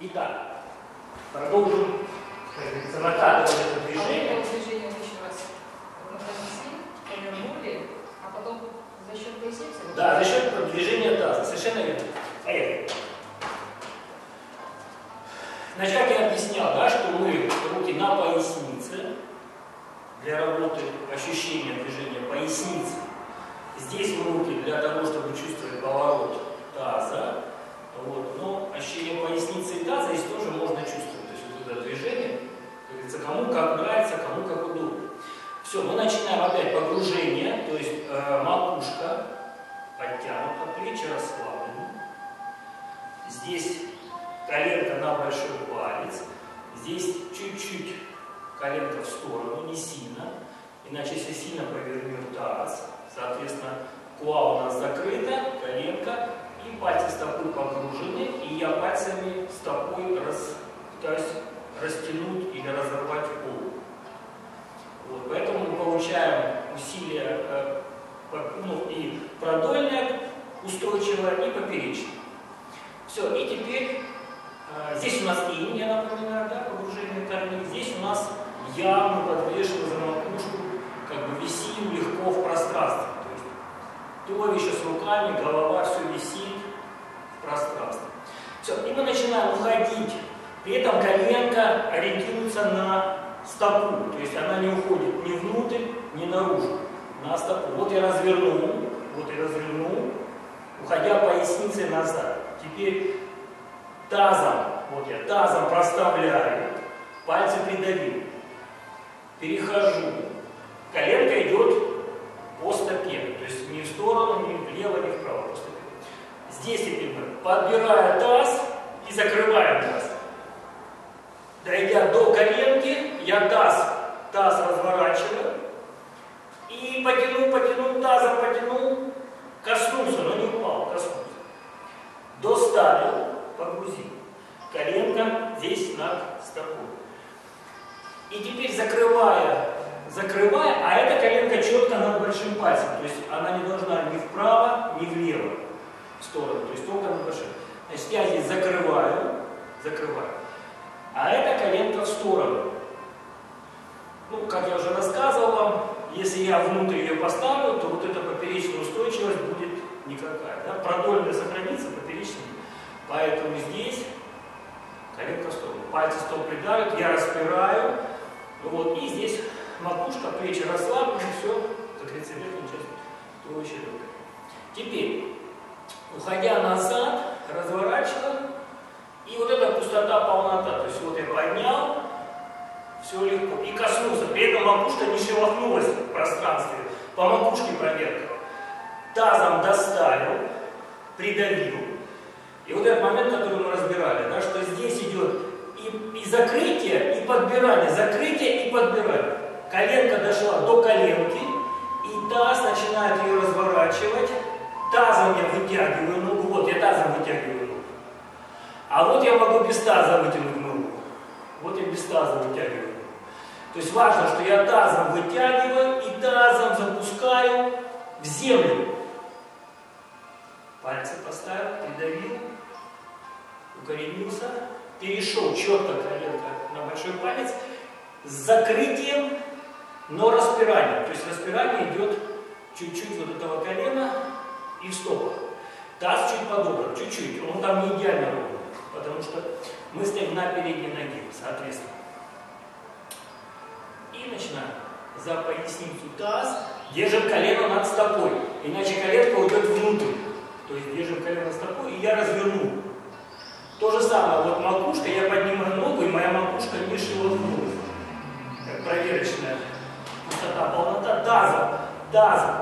Итак, продолжим накатывать это движение. Движение еще раз. Повернули, а потом за счет поясницы. Да, за счет движения таза. Совершенно верно. Поехали. Значит, как я объяснял, да, что мы руки на пояснице для работы ощущения движения поясницы. Здесь мы руки для того, чтобы чувствовать поворот таза. Вот. Но ощущение поясницы и таза здесь тоже можно чувствовать. То есть вот это движение, как говорится, кому как нравится, кому как удобно. Все, мы начинаем опять погружение, то есть макушка подтянута, плечи расслаблены. Здесь коленка на большой палец, здесь чуть-чуть коленка в сторону, не сильно, иначе если сильно повернем таз, соответственно, коа у нас закрыта, коленка, и пальцы стопы погружены, и я пальцами стопой пытаюсь растянуть или разорвать пол. Вот, поэтому мы получаем усилие и продольное, устойчивое, и поперечное. Все, и теперь здесь у нас инь, я напоминаю, да, погружение корней, здесь у нас я, мы подвешены за макушку, как бы висим легко в пространстве. Туловище с руками, голова, все висит в пространстве. Все, и мы начинаем уходить. При этом коленка ориентируется на стопу, то есть она не уходит ни внутрь, ни наружу, на стопу. Вот я развернул, уходя поясницей назад. Теперь тазом, вот я тазом проставляю, пальцы придавил, перехожу, коленка идет по стопе, то есть ни в сторону, ни влево, ни вправо. Здесь теперь мы подбираем таз и закрываем таз. Дойдя до коленки, я таз разворачиваю и потянул тазом, коснулся, но не упал, коснулся. Доставил, погрузил. Коленка здесь над стопой. И теперь закрывая, а эта коленка четко над большим пальцем, то есть она не должна ни вправо, ни влево в сторону, то есть только над большим. Значит, я здесь закрываю, а эта коленка в сторону. Ну, как я уже рассказывал вам, если я внутрь ее поставлю, то вот эта поперечная устойчивость будет никакая. Да? Продольная сохранится, поперечная. Поэтому здесь коленка в сторону. Пальцы стоп придавят, я распираю, вот, и здесь макушка, плечи расслаблены, все, как говорится, верхняя часть туловища легкая. Теперь, уходя назад, разворачиваю, и вот эта пустота, полнота, то есть вот я поднял, все легко, и коснулся, при этом макушка не шелохнулась в пространстве, по макушке проверка. Тазом доставил, придавил, и вот этот момент, который мы разбирали, да, что здесь идет и закрытие, и подбирание, закрытие и подбирание. Коленка дошла до коленки, и таз начинает ее разворачивать. Тазом я вытягиваю ногу. Вот я тазом вытягиваю ногу. А вот я могу без таза вытянуть ногу. Вот я без таза вытягиваю ногу. То есть важно, что я тазом вытягиваю и тазом запускаю в землю. Пальцы поставил, придавил, укоренился, перешел четко коленка на большой палец с закрытием, но распирание. То есть распирание идет чуть-чуть вот этого колена и в стопах. Таз чуть подобран, чуть-чуть. Он там не идеально ровный, потому что мы стоим на передней ноге, соответственно. И начинаем. За поясницу таз. Держим колено над стопой, иначе коленка уйдет внутрь. То есть держим колено над стопой, и я разверну. То же самое, вот макушка, я поднимаю ногу, и моя макушка не шелохнулась. Проверочная пустота, полнота, тазом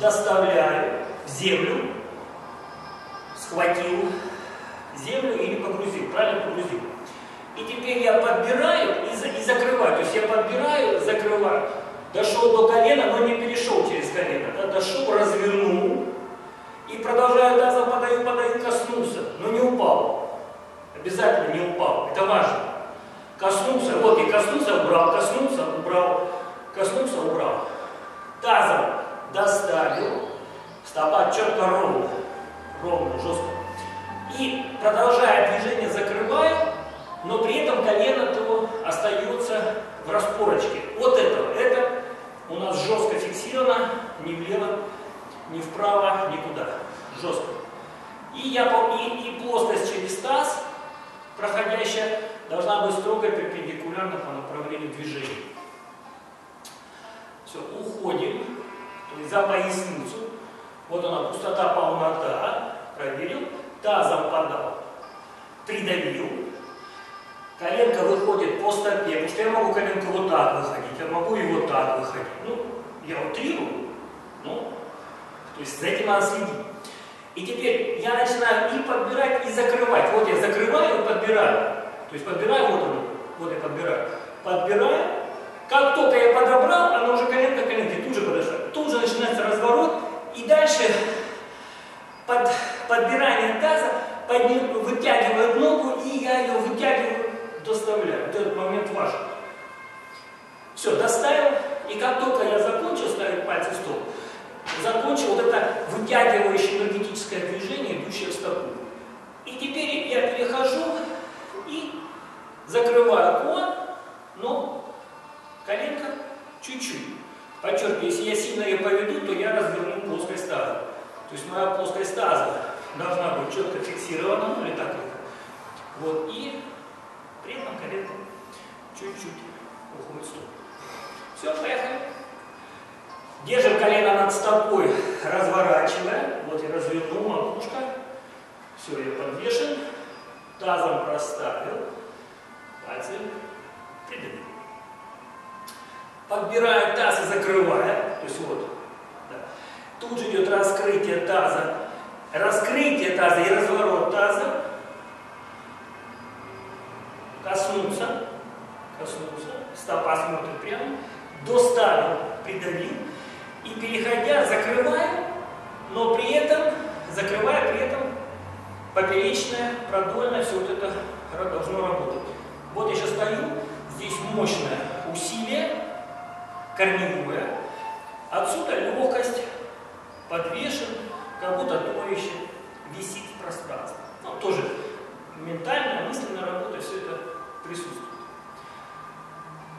доставляю в землю, схватил землю или погрузил, правильно погрузил. И теперь я подбираю и закрываю, то есть я подбираю, закрываю, дошел до колена, но не перешел через колено, да? Дошел, развернул и продолжаю тазом, подаю, коснулся, но не упал, обязательно не упал, это важно. Коснулся, вот и коснулся, убрал, коснулся, убрал, коснулся, убрал. Тазом доставил, стопа четко ровно, жестко. И продолжая движение, закрываю но при этом колено-то остается в распорочке. От этого это у нас жестко фиксировано, ни влево, ни вправо, никуда. Жестко. И плоскость через таз, проходящая, должна быть строго перпендикулярна по направлению движения. Все, уходим, то есть за поясницу. Вот она, пустота, полнота. Проверил. Тазом подал. Придавил. Коленка выходит по стопе. Потому что я могу коленку вот так выходить, я могу и вот так выходить. Ну, я утрирую. Ну, то есть за этим надо следить. И теперь я начинаю и подбирать, и закрывать. Вот я закрываю и подбираю. То есть подбираю, вот оно. Вот я подбираю. Подбираю. Как только я подобрал, она уже коленка к коленке тут же подошла. Тут же начинается разворот. И дальше подбирание таза, вытягиваю ногу, и я ее вытягиваю, доставляю. Вот этот момент важен. Все, доставил. И как только я закончил ставить пальцы в стол, закончил вот это вытягивающее энергетическое движение, идущее в стопу. И теперь я перехожу и закрываю кулак, но коленка чуть-чуть. Подчеркиваю, если я сильно ее поведу, то я разверну плоскость таза. То есть моя плоскость таза должна быть четко фиксирована, ну или так вот. И при этом коленка чуть-чуть уходит в сторону. Все, поехали. Держим колено над стопой, разворачивая. Вот я развернул, макушка. Все, я подвешен. Тазом проставил. Пальцы придавил. Подбираю таз и закрываю. То есть вот. Да. Тут же идет раскрытие таза. Раскрытие таза и разворот таза. Коснуться. Коснуться. Стопа смотрит прямо. Доставил, придавил. И переходя, закрываю, но при этом, закрывая, при этом поперечное, продольное, все вот это должно работать. Вот я сейчас стою. Здесь мощное усилие. Корневое. Отсюда легкость, подвешен, как будто туловище висит в пространстве. Ну, тоже ментальная, мысленная работа, все это присутствует.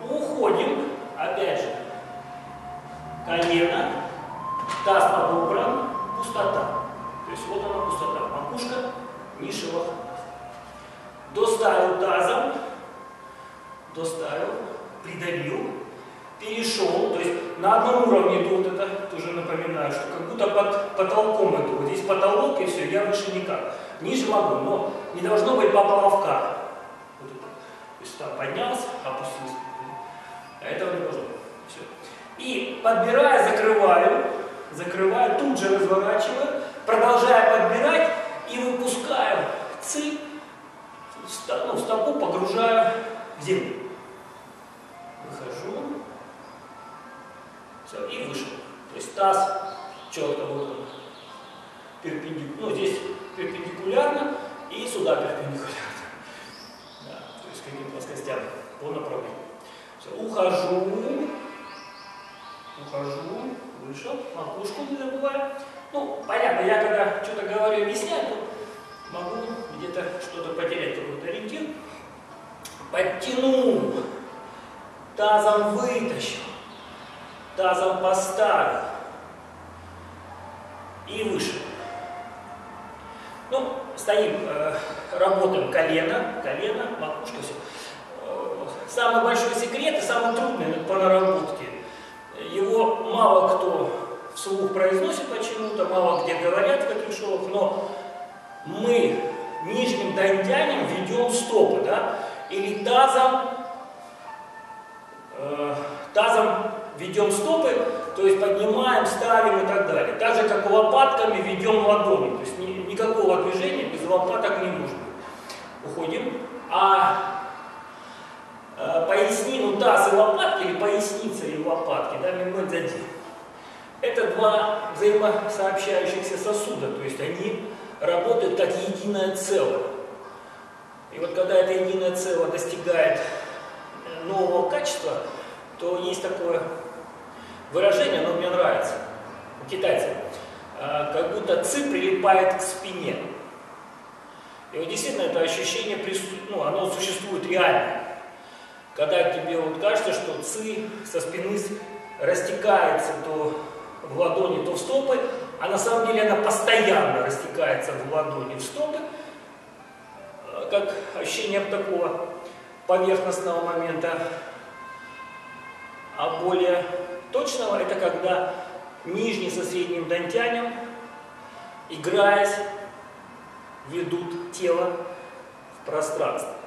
Уходим, опять же, колено, таз подобран, пустота. То есть вот она пустота, макушка низшего хвоста. Доставил тазом, доставил, придавил. Перешел, то есть на одном уровне, то вот это тоже напоминаю, что как будто под потолком это, вот здесь потолок и все, я выше никак, ниже могу, но не должно быть поплавка, вот это. То есть там поднялся, опустился, этого не должно быть, все. И подбирая, закрываю, закрываю, тут же разворачиваю, продолжая подбирать и выпускаю ци, ну, в стопу погружаю в землю, выхожу. Все, и вышел. То есть таз четко вот он. Ну, здесь перпендикулярно и сюда перпендикулярно. Да, то есть каким плоскостям по направлению. Все, ухожу. Ухожу. Вышел. Макушку не забываю. Ну, понятно, я когда что-то говорю, объясняю, то могу где-то что-то потерять, какой-то ориентир. Подтянул. Тазом вытащил. Тазом поставил и вышел. Ну, стоим, работаем колено, колено, макушка, все. Самый большой секрет и самый трудный по наработке. Его мало кто вслух произносит почему-то, мало где говорят в таких шоу, но мы нижним дантянем ведем стопы, да, или тазом, ведем стопы, то есть поднимаем, ставим и так далее. Так же, как лопатками ведем ладони. То есть никакого движения без лопаток не нужно. Уходим. Пояснину, таз и лопатки, или поясница и лопатки, да, минут за день. Это два взаимосообщающихся сосуда. То есть они работают как единое целое. И вот когда это единое целое достигает нового качества, то есть такое выражение, оно мне нравится, у китайцев, как будто ци прилипает к спине. И вот действительно это ощущение, оно существует реально. Когда тебе вот кажется, что ци со спины растекается то в ладони, то в стопы, а на самом деле она постоянно растекается в ладони, в стопы, как ощущение такого поверхностного момента. А более точного — это когда нижний со средним дантянем, играясь, ведут тело в пространство.